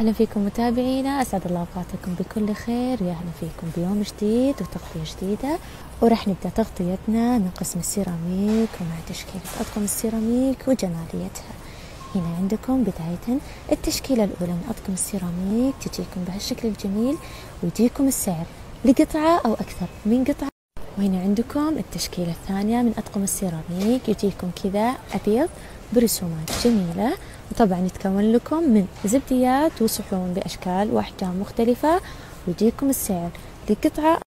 أهلا فيكم متابعينا، أسعد الله أوقاتكم بكل خير. يا أهلا فيكم بيوم جديد وتغطية جديدة، ورح نبدأ تغطيتنا من قسم السيراميك ومع تشكيلة أطقم السيراميك وجماليتها. هنا عندكم بداية التشكيلة الأولى من أطقم السيراميك، تجيكم بهالشكل الجميل ويجيكم السعر لقطعة أو أكثر من قطعة. وهنا عندكم التشكيلة الثانية من أطقم السيراميك، يجيكم كذا أبيض برسومات جميلة، وطبعا يتكون لكم من زبديات وصحون بأشكال وأحجام مختلفة، ويجيكم السعر لقطعة.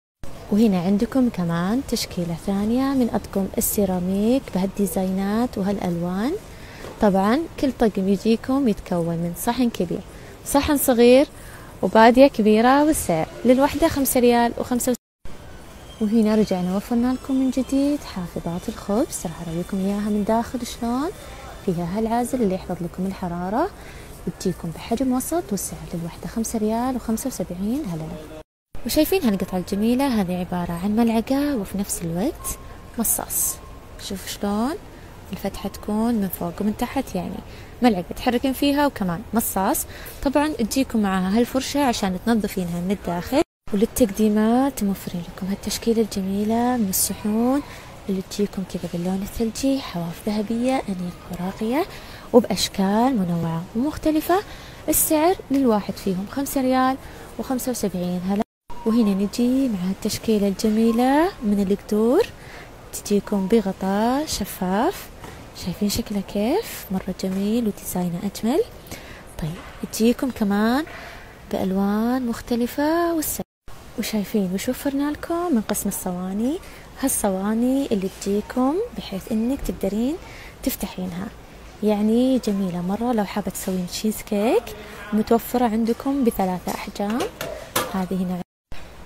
وهنا عندكم كمان تشكيلة ثانية من أطقم السيراميك بهالديزاينات وهالألوان. طبعا كل طقم يجيكم يتكون من صحن كبير، صحن صغير، وبادية كبيرة، والسعر للوحدة 5 ريال و5. وهنا رجعنا وفرنا لكم من جديد حافظات الخبز، راح أوريكم إياها من داخل شلون، فيها هالعازل اللي يحفظ لكم الحرارة، وتجيكم بحجم وسط، والسعر للوحدة 5 ريال و75 هللة. وشايفين هالقطعة الجميلة، هذه عبارة عن ملعقة وفي نفس الوقت مصاص. شوف شلون الفتحة تكون من فوق ومن تحت، يعني ملعقة تحركين فيها وكمان مصاص. طبعا تجيكم معها هالفرشة عشان تنظفينها من الداخل. وللتقديمات موفرين لكم هالتشكيلة الجميلة من الصحون اللي تجيكم كذا باللون الثلجي، حواف ذهبية أنيقة وراقية وبأشكال منوعة ومختلفة. السعر للواحد فيهم 5 ريال و75 هلا. وهنا نجي مع هالتشكيلة الجميلة من القدور، تجيكم بغطاء شفاف، شايفين شكله كيف مرة جميل وديزاينه أجمل. طيب تجيكم كمان بألوان مختلفة والسعر. وشايفين وشوفرنا لكم من قسم الصواني، هالصواني اللي تجيكم بحيث انك تقدرين تفتحينها، يعني جميلة مرة لو حابة تسوين تشيز كيك. متوفرة عندكم ب3 أحجام هذه هنا.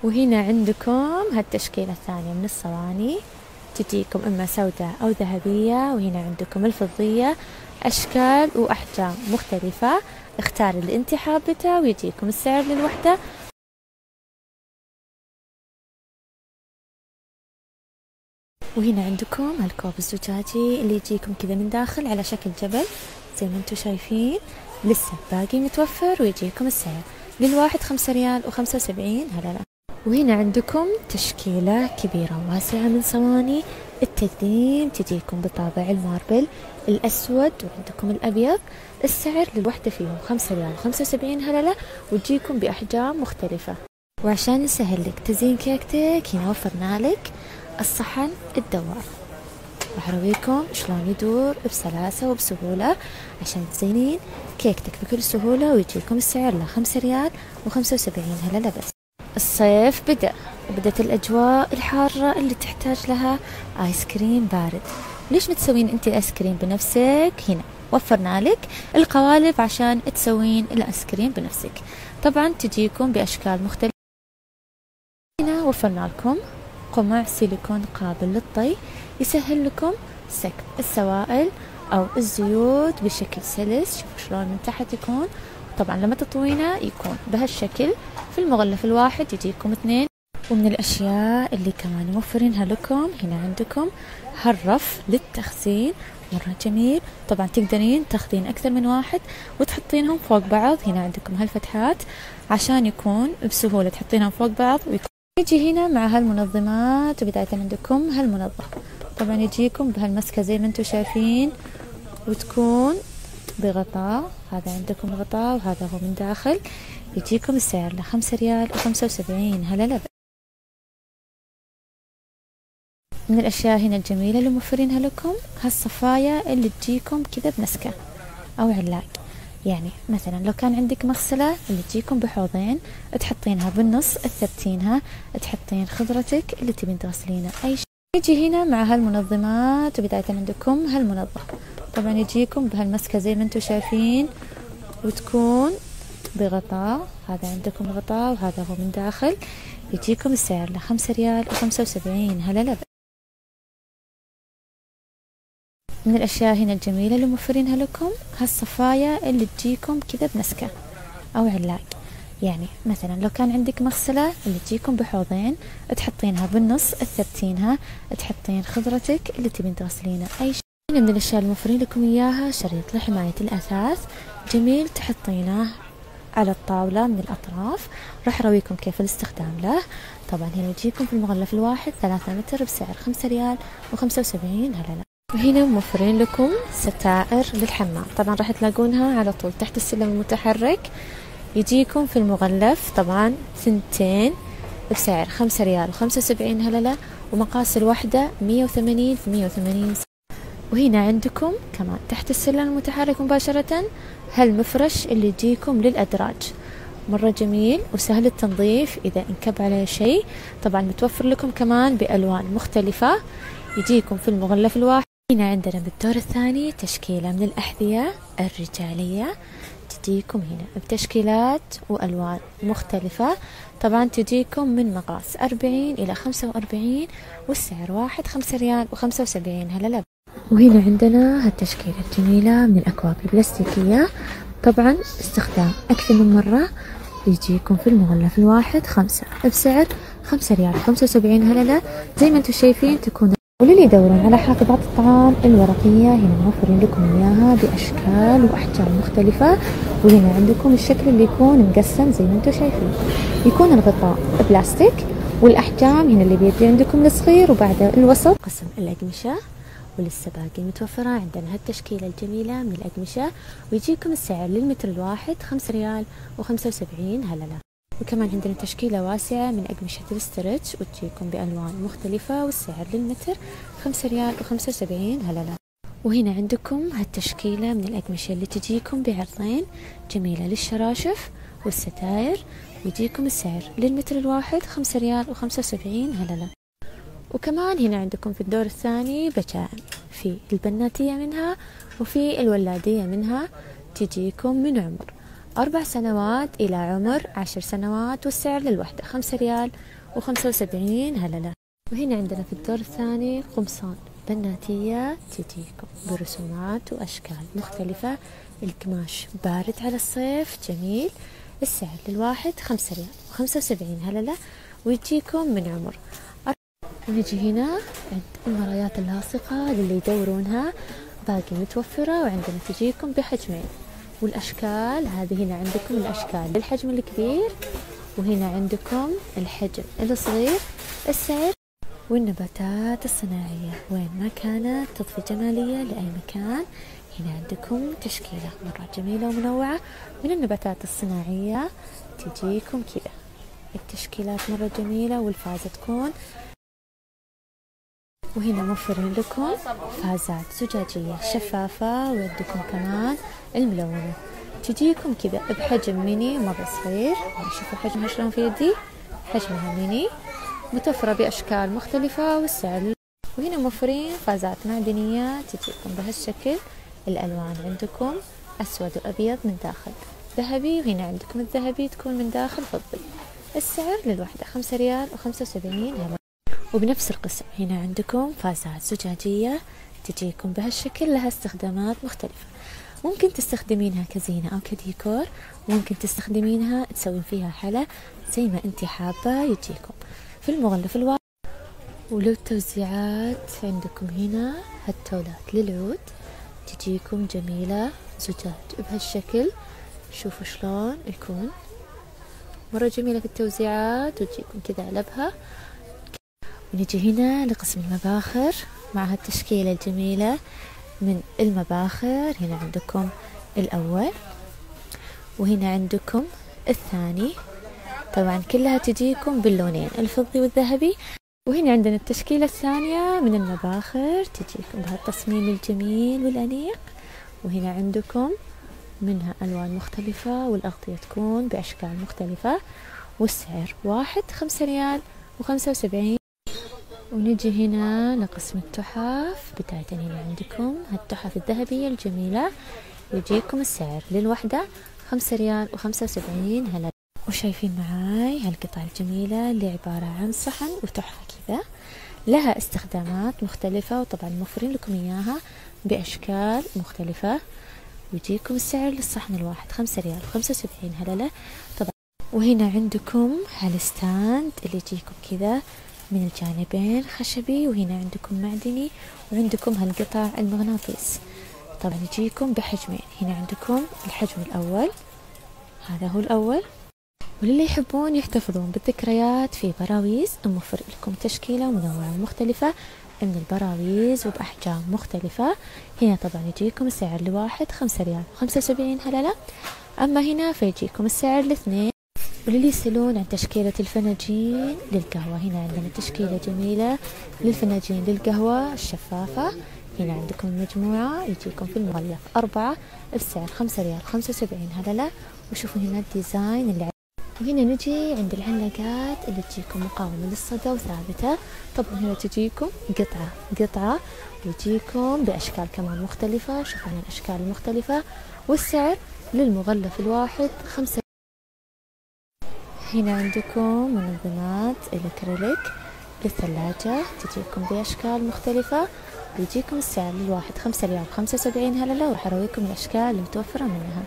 وهنا عندكم هالتشكيلة الثانية من الصواني، تجيكم اما سوداء او ذهبية، وهنا عندكم الفضية، اشكال واحجام مختلفة، اختاري اللي انت حابته، ويجيكم السعر للوحدة. وهنا عندكم هالكوب الزجاجي اللي يجيكم كذا من داخل على شكل جبل زي ما انتم شايفين، لسه باقي متوفر، ويجيكم السعر للواحد 5 ريال و75 هللة. وهنا عندكم تشكيلة كبيرة واسعة من صواني، التقديم تجيكم بطابع الماربل الأسود، وعندكم الأبيض، السعر للوحدة فيهم 5 ريال و75 هللة، وتجيكم بأحجام مختلفة. وعشان نسهل لك تزيين كيكتك، هنا وفرنا لك الصحن الدوار، راح أرويكم شلون يدور بسلاسة وبسهولة عشان تزينين كيكتك بكل سهولة، ويجيكم السعر له 5 ريال و75 هللة. بس الصيف بدأ، وبدت الأجواء الحارة اللي تحتاج لها آيس كريم بارد. ليش ما تسوين أنت آيس كريم بنفسك؟ هنا وفرنا لك القوالب عشان تسوين الآيس كريم بنفسك، طبعا تجيكم بأشكال مختلفة. هنا وفرنا لكم قمع سيليكون قابل للطي، يسهل لكم سكب السوائل أو الزيوت بشكل سلس. شوفوا شلون من تحت يكون، طبعا لما تطوينه يكون بهالشكل. في المغلف الواحد يجيكم 2. ومن الأشياء اللي كمان موفرينها لكم، هنا عندكم هالرف للتخزين مرة جميل، طبعا تقدرين تاخذين أكثر من واحد وتحطينهم فوق بعض. هنا عندكم هالفتحات عشان يكون بسهولة تحطينهم فوق بعض. يجي هنا مع هالمنظمات، وبداية عندكم هالمنظم، طبعا يجيكم بهالمسكة زي ما انتم شايفين، وتكون بغطاء. هذا عندكم غطاء وهذا هو من داخل، يجيكم السعر له 5 ريال و75 هللة. من الأشياء هنا الجميلة اللي موفرينها لكم، هالصفايا اللي تجيكم كذا بنسكة أو علاق، يعني مثلا لو كان عندك مغسلة اللي تجيكم بحوضين، تحطينها بالنص، تثبتينها، تحطين خضرتك اللي تبين تغسلينها أي شيء. يجي هنا مع هالمنظمات، وبداية عندكم هالمنظم، طبعا يجيكم بهالمسكة زي ما انتم شايفين، وتكون بغطاء. هذا عندكم غطاء وهذا هو من داخل، يجيكم السعر له 5 ريال و75 هللة. من الأشياء هنا الجميلة اللي موفرينها لكم، هالصفايا اللي تجيكم كذا بنسكة أو علاق، يعني مثلا لو كان عندك مغسلة اللي تجيكم بحوضين، تحطينها بالنص، تثبتينها، تحطين خضرتك اللي تبين تغسلينها أي شيء. من الأشياء اللي موفرين لكم إياها شريط لحماية الأثاث جميل، تحطينه على الطاولة من الأطراف. راح أراويكم كيف الاستخدام له. طبعا هنا يجيكم في المغلف الواحد 3 متر بسعر 5 ريال و 75 هللة. وهنا موفرين لكم ستائر للحمام، طبعا راح تلاقونها على طول تحت السلم المتحرك. يجيكم في المغلف طبعا 2 بسعر 5 ريال و 75 هللة، ومقاس الواحدة 180 في 180. وهنا عندكم كمان تحت السلم المتحرك مباشرة هالمفرش اللي يجيكم للأدراج، مرة جميل وسهل التنظيف إذا انكب عليه شيء. طبعا متوفر لكم كمان بألوان مختلفة، يجيكم في المغلف الواحد. هنا عندنا بالدور الثاني تشكيلة من الأحذية الرجالية، تجيكم هنا بتشكيلات وألوان مختلفة. طبعا تجيكم من مقاس 40 إلى 45، والسعر واحد 5 ريال و 75 هللة. وهنا عندنا هالتشكيلة الجميلة من الأكواب البلاستيكية، طبعا استخدام أكثر من مرة. يجيكم في المغلف الواحد 5 بسعر 5 ريال و 75 هللة. زي ما انتم شايفين تكون. وللي يدورون على حافظات الطعام الورقية هنا موفرين لكم إياها بأشكال وأحجام مختلفة. وهنا عندكم الشكل اللي يكون مقسم زي ما انتم شايفين، يكون الغطاء بلاستيك، والأحجام هنا اللي بيدي عندكم الصغير وبعده الوسط. قسم الأقمشة وللسباقين متوفرة عندنا هالتشكيلة الجميلة من الأقمشة، ويجيكم السعر للمتر الواحد 5 ريال و 75 هللة. وكمان عندنا تشكيلة واسعة من أقمشة الستريتش، وتجيكم بألوان مختلفة، والسعر للمتر 5 ريال و 75 هللة. وهنا عندكم هالتشكيلة من الأقمشة اللي تجيكم بعرضين، جميلة للشراشف والستاير، ويجيكم السعر للمتر الواحد 5 ريال و 75 هللة. وكمان هنا عندكم في الدور الثاني بجائم، في البناتية منها وفي الولادية منها، تجيكم من عمر 4 سنوات إلى عمر 10 سنوات، والسعر للوحدة 5 ريال و 75 هللة. وهنا عندنا في الدور الثاني قمصان بناتية، تجيكم برسومات وأشكال مختلفة. القماش بارد على الصيف جميل، السعر للواحد 5 ريال و 75 هللة، ويجيكم من عمر. نجي هنا عند المرايات اللاصقة للي يدورونها، باقي متوفرة وعندنا تجيكم بحجمين، والأشكال هذه هنا عندكم الأشكال للحجم الكبير، وهنا عندكم الحجم الصغير، السعر. والنباتات الصناعية وين ما كانت تضفي جمالية لأي مكان. هنا عندكم تشكيلة مرة جميلة ومنوعة من النباتات الصناعية، تجيكم كذا التشكيلات مرة جميلة والفازة تكون. وهنا موفرين لكم فازات زجاجية شفافة، وعندكم كمان الملونة، تجيكم كذا بحجم ميني مرة صغير. شوفوا حجمها شلون في يدي، حجمها ميني، متوفرة بأشكال مختلفة والسعر. وهنا موفرين فازات معدنية، تجيكم بهالشكل، الألوان عندكم أسود وأبيض من داخل، ذهبي، وهنا عندكم الذهبي تكون من داخل فضي، السعر للوحدة 5 ريال و 75 هللة. وبنفس القسم هنا عندكم فازات زجاجية، تجيكم بهالشكل، لها استخدامات مختلفة، ممكن تستخدمينها كزينة أو كديكور، وممكن تستخدمينها تسوين فيها حلا زي ما انتي حابة. يجيكم في المغلف الواحد. ولو التوزيعات عندكم هنا هالتولات للعود، تجيكم جميلة زجاج بهالشكل، شوفوا شلون يكون، مرة جميلة في التوزيعات، وتجيكم كذا علبها. ونجي هنا لقسم المباخر مع هالتشكيلة الجميلة من المباخر. هنا عندكم الأول، وهنا عندكم الثاني، طبعا كلها تجيكم باللونين الفضي والذهبي. وهنا عندنا التشكيلة الثانية من المباخر، تجيكم بهالتصميم الجميل والأنيق، وهنا عندكم منها ألوان مختلفة، والأغطية تكون بأشكال مختلفة، والسعر واحد 5 ريال و 75. ونجي هنا لقسم التحف. بداية هنا عندكم هالتحف الذهبية الجميلة، يجيكم السعر للوحدة 5 ريال و 75 هللة. وشايفين معاي هالقطع الجميلة اللي عبارة عن صحن وتحفة كذا، لها استخدامات مختلفة، وطبعا موفرين لكم إياها بأشكال مختلفة، ويجيكم السعر للصحن الواحد 5 ريال و 75 هللة. طبعا وهنا عندكم هالستاند اللي يجيكم كذا من الجانبين خشبي، وهنا عندكم معدني، وعندكم هالقطع المغناطيس. طبعا يجيكم بحجمين، هنا عندكم الحجم الأول هذا هو الأول. وللي يحبون يحتفظون بالذكريات في براويز نوفر لكم تشكيلة منوعة ومختلفة من البراويز وبأحجام مختلفة. هنا طبعا يجيكم السعر لواحد 5 ريال و75 هللة، أما هنا فيجيكم السعر لاثنين. وللي يسألون عن تشكيلة الفناجين للقهوة، هنا عندنا تشكيلة جميلة للفناجين للقهوة الشفافة. هنا عندكم مجموعة يجيكم في المغلف 4 بسعر 5 ريال و75 هللة. وشوفوا هنا الديزاين اللي وهنا نجي عند العلاقات اللي تجيكم مقاومة للصدى وثابتة. طبعا هنا تجيكم قطعة ويجيكم بأشكال كمان مختلفة. شوفوا هنا الأشكال المختلفة والسعر للمغلف الواحد 5. هنا عندكم منظمات الأكريليك للثلاجة تجيكم بأشكال مختلفة ويجيكم السعر للواحد 5 ريال و75 هللة. وراح أراويكم الأشكال المتوفرة منها.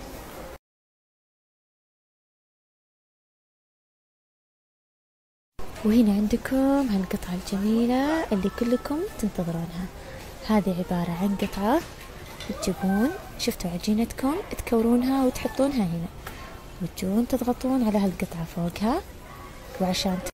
وهنا عندكم هالقطعة الجميلة اللي كلكم تنتظرونها. هذه عبارة عن قطعة تجيبون، شفتوا عجينتكم تكورونها وتحطونها هنا وتجون تضغطون على هالقطعة فوقها، وعشان